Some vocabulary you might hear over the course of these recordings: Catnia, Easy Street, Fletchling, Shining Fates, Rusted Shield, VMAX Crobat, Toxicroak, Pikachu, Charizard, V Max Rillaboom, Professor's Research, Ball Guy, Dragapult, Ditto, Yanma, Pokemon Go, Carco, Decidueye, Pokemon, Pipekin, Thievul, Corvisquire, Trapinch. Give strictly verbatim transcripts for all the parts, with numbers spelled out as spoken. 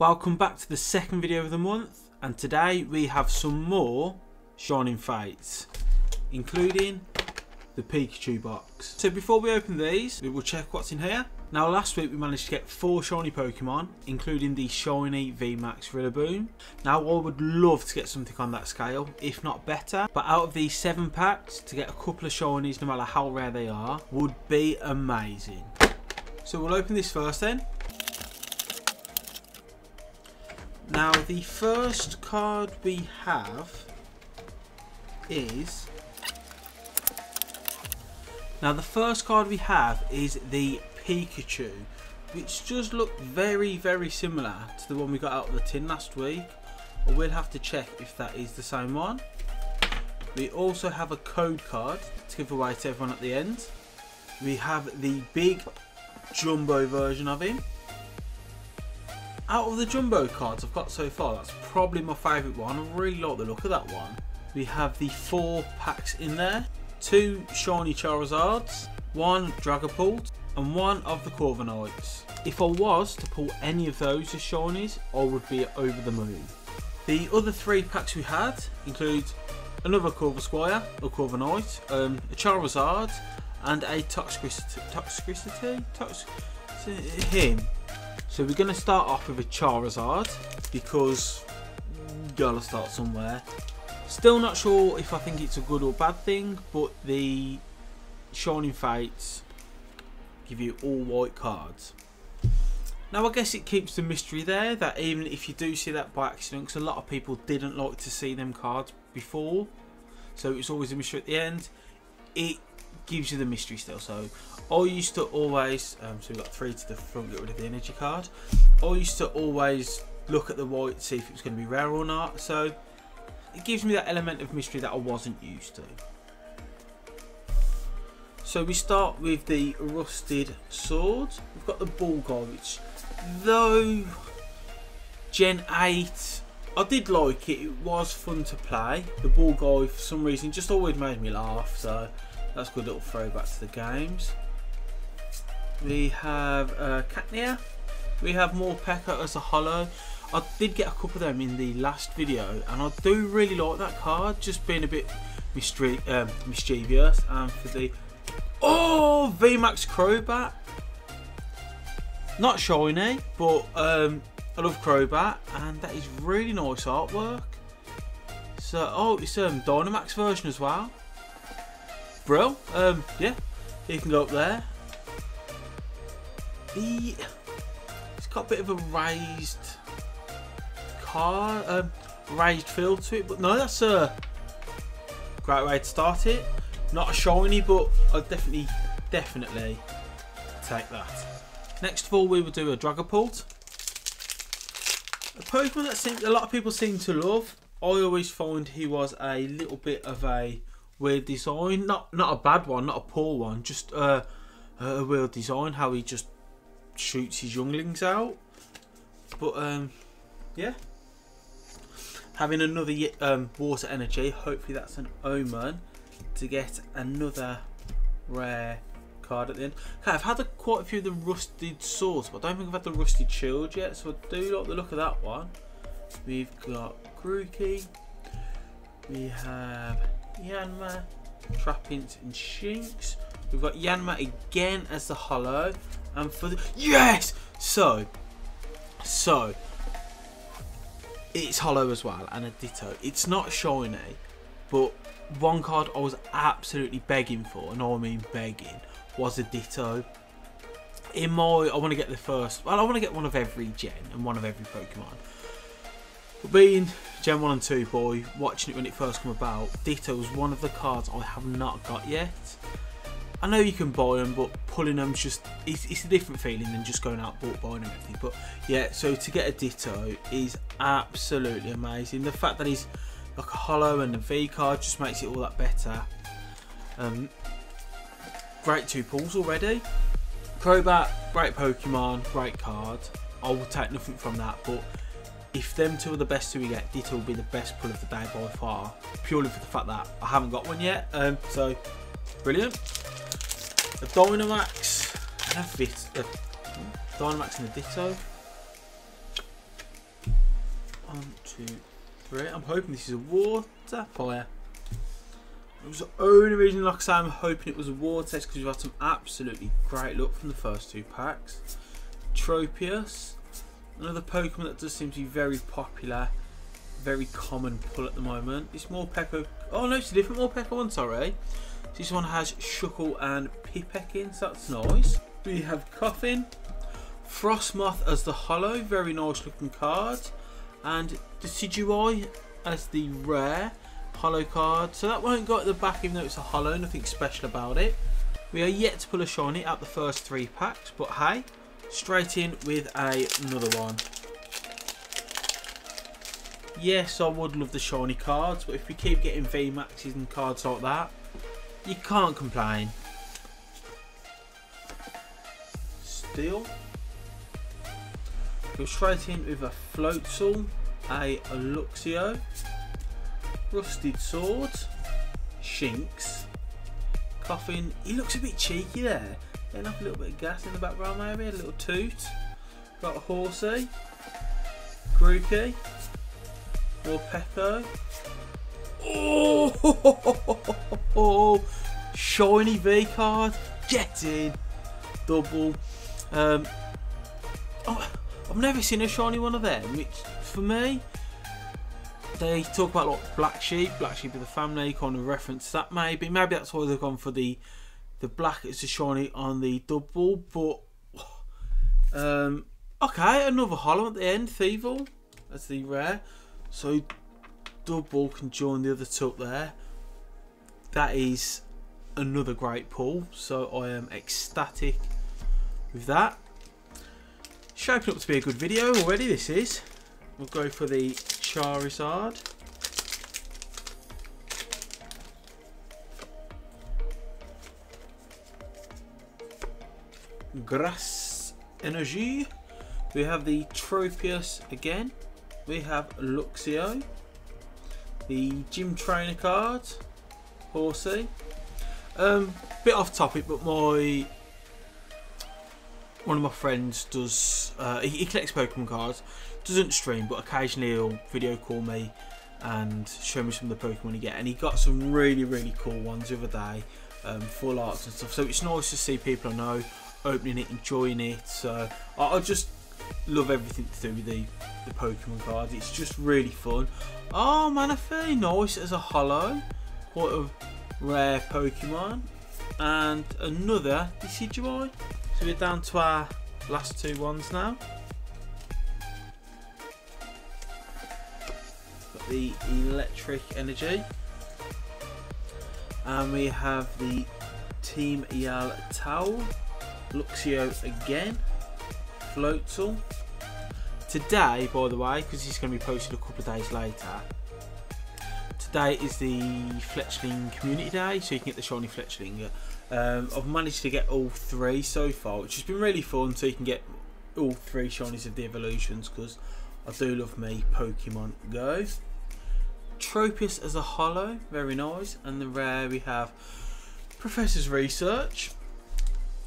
Welcome back to the second video of the month, and today we have some more Shining Fates, including the Pikachu box. So before we open these, we will check what's in here. Now last week we managed to get four shiny Pokemon, including the shiny V Max Rillaboom. Now I would love to get something on that scale, if not better, but out of these seven packs, to get a couple of shinies, no matter how rare they are, would be amazing. So we'll open this first then. Now the first card we have is now the first card we have is the Pikachu, which does look very very similar to the one we got out of the tin last week. I will have to check if that is the same one. We also have a code card to give away to everyone at the end. We have the big jumbo version of him. Out of the jumbo cards I've got so far, that's probably my favourite one. I really like the look of that one. We have the four packs in there. Two shiny Charizards, one Dragapult, and one of the Corvinoids. If I was to pull any of those as shinies, I would be over the moon. The other three packs we had include another Corvisquire or Corvinoid, um, a Charizard, and a Toxicroak. Toxicroak? Toxicroak? Him. So we're going to start off with a Charizard because gotta start somewhere. Still not sure if I think it's a good or bad thing, but the Shining Fates give you all white cards. Now I guess it keeps the mystery there, that even if you do see that by accident, because a lot of people didn't like to see them cards before, so it's always a mystery at the end, it gives you the mystery still. So I used to always, um, so we got three to the front, get rid of the energy card. I used to always look at the white, see if it was going to be rare or not. So it gives me that element of mystery that I wasn't used to. So we start with the Rusted Sword. We've got the Ball Guy, which though Gen eight, I did like it. It was fun to play. The Ball Guy for some reason just always made me laugh. So that's a good little throwback to the games. We have uh, Catnia. We have Morpeko as a holo. I did get a couple of them in the last video, and I do really like that card, just being a bit mystery, um, mischievous. And for the oh V MAX Crobat, not shiny, but um, I love Crobat, and that is really nice artwork. So oh, it's um Dynamax version as well. Brill, um, yeah, you can go up there. The, it's got a bit of a raised car, um, raised feel to it, but no, that's a great way to start it. Not a shiny, but I'll definitely, definitely take that. Next of all, we will do a Dragapult, a Pokemon that seems, a lot of people seem to love. I always find he was a little bit of a weird design, not not a bad one, not a poor one, just uh, a weird design, how he just shoots his younglings out. But um, yeah, having another um, water energy, hopefully that's an omen to get another rare card at the end. Okay, I've had a, quite a few of the Rusted Swords, but I don't think I've had the Rusted Shield yet, so I do like the look of that one. We've got Grookey, we have Yanma, Tropius, and Shinx. We've got Yanma again as the holo, and for the yes, so so it's holo as well, and a Ditto. It's not shiny, but one card I was absolutely begging for, and I mean begging, was a Ditto. In my, I want to get the first. Well, I want to get one of every gen and one of every Pokemon. But being Gen one and two boy, watching it when it first came about, Ditto was one of the cards I have not got yet. I know you can buy them, but pulling them just, it's, it's a different feeling than just going out bought, buying them and everything. But yeah, so to get a Ditto is absolutely amazing. The fact that he's like a holo and a V card just makes it all that better. Um, great two pulls already. Crobat, great Pokemon, great card. I will take nothing from that, but if them two are the best two we get, Ditto will be the best pull of the day by far, purely for the fact that I haven't got one yet. Um, so, brilliant. A Dynamax and a, Vit a Dynamax and a Ditto. One, two, three. I'm hoping this is a water fire. It was the only reason, like I say, I'm hoping it was a water test, because we've had some absolutely great luck from the first two packs. Tropius, another Pokemon that does seem to be very popular, very common pull at the moment. It's Morpeko. Oh no, it's a different Morpeko one, sorry. This one has Shuckle and Pipekin, so that's nice. We have Coffin Frost Moth as the hollow, very nice looking card, and Decidueye as the rare hollow card. So that won't go at the back, even though it's a hollow, nothing special about it. We are yet to pull a shiny out the first three packs, but hey, straight in with a, another one. Yes, I would love the shiny cards, but if we keep getting V Maxes and cards like that, you can't complain. Steel. Go straight in with a Floatzel, a Luxio, Rusted Sword, Shinx, Coffin. He looks a bit cheeky there. Getting up a little bit of gas in the background maybe, a little toot. Got a Horsey, Grookey, Morpeko. Oh, ho, ho, ho, ho, ho, ho. Shiny V card, get in, Dubbull. Um, oh, I've never seen a shiny one of them, which for me, they talk about like black sheep, black sheep of the family, kind of reference that maybe. Maybe that's why they've gone for the the black as a shiny on the Dubbull, but um, okay, another hollow at the end, Thievul, that's the rare. So Dubbull can join the other two up there. That is another great pull, so I am ecstatic with that. Shaping up to be a good video already, this is. We'll go for the Charizard. Grass Energy. We have the Tropius again. We have Luxio, the gym trainer card, Horsey. Um, bit off topic, but my one of my friends does. Uh, he, he collects Pokemon cards. Doesn't stream, but occasionally he'll video call me and show me some of the Pokemon he get. And he got some really, really cool ones the other day, um, full arts and stuff. So it's nice to see people I know opening it, enjoying it. So I, I just love everything to do with the, the Pokemon cards. It's just really fun. Oh, Manaphy, nice as a hollow, quite a rare Pokemon, and another Decidueye. So we're down to our last two ones now. Got the Electric Energy, and we have the Team Yell Towel, Luxio again, Floatzel. Today, by the way, because it's going to be posted a couple of days later, today is the Fletchling Community Day, so you can get the shiny Fletchling. Um, I've managed to get all three so far, which has been really fun, so you can get all three shinies of the evolutions, because I do love me Pokemon Go. Tropius as a hollow, very nice, and the rare we have Professor's Research.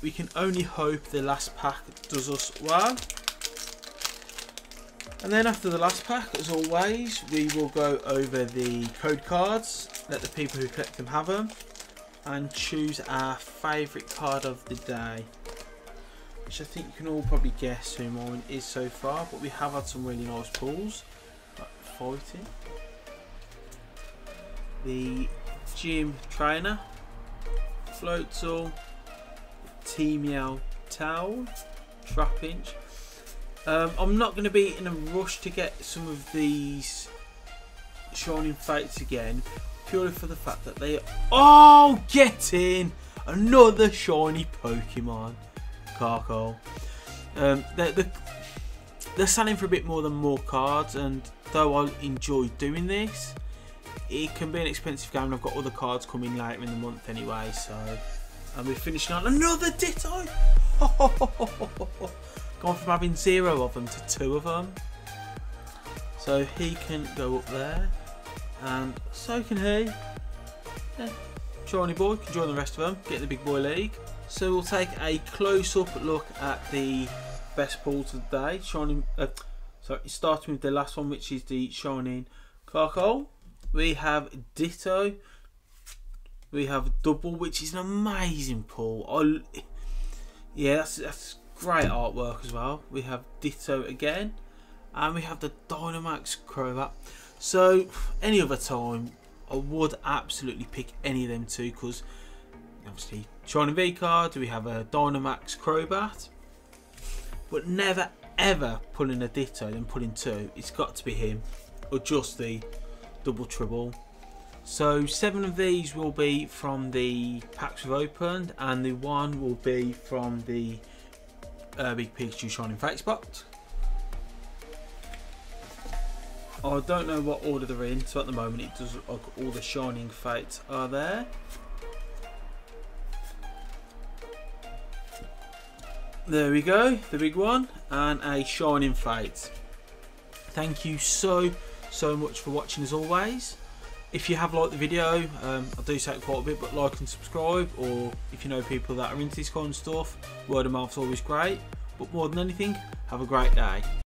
We can only hope the last pack does us well. And then after the last pack, as always, we will go over the code cards, let the people who collect them have them, and choose our favourite card of the day, which I think you can all probably guess who mine is so far, but we have had some really nice pulls, like Fighting, the Gym Trainer, Floatzel, Team Yell Towel, Trapinch. Um, I'm not going to be in a rush to get some of these Shining Fates again, purely for the fact that they are... Oh, get in! Another shiny Pokemon. Carco. Um, they're, they're, they're selling for a bit more than more cards, and though I enjoy doing this, it can be an expensive game, and I've got other cards coming later in the month anyway, so... And we're finishing on another Ditto! Gone from having zero of them to two of them. So he can go up there, and so can he. Yeah. Shiny boy can join the rest of them, get in the big boy league. So we'll take a close up look at the best pulls of the day. Shining, uh, So starting with the last one, which is the Shining Fates, we have Ditto, we have Dubbull, which is an amazing pull. I, yeah, that's, that's great artwork as well. We have Ditto again, and we have the Dynamax Crobat. So any other time, I would absolutely pick any of them two, because obviously Shining V card, we have a Dynamax Crobat, but never ever pulling a Ditto then pulling two. It's got to be him or just the double triple. So seven of these will be from the packs we've opened, and the one will be from the uh, Big Pikachu Shining Fates box. I don't know what order they're in, so at the moment it does look like all the Shining Fates are there. There we go, the big one, and a Shining Fates. Thank you so, so much for watching as always. If you have liked the video, um, I do say it quite a bit, but like and subscribe, or if you know people that are into this kind of stuff, word of mouth is always great. But more than anything, have a great day.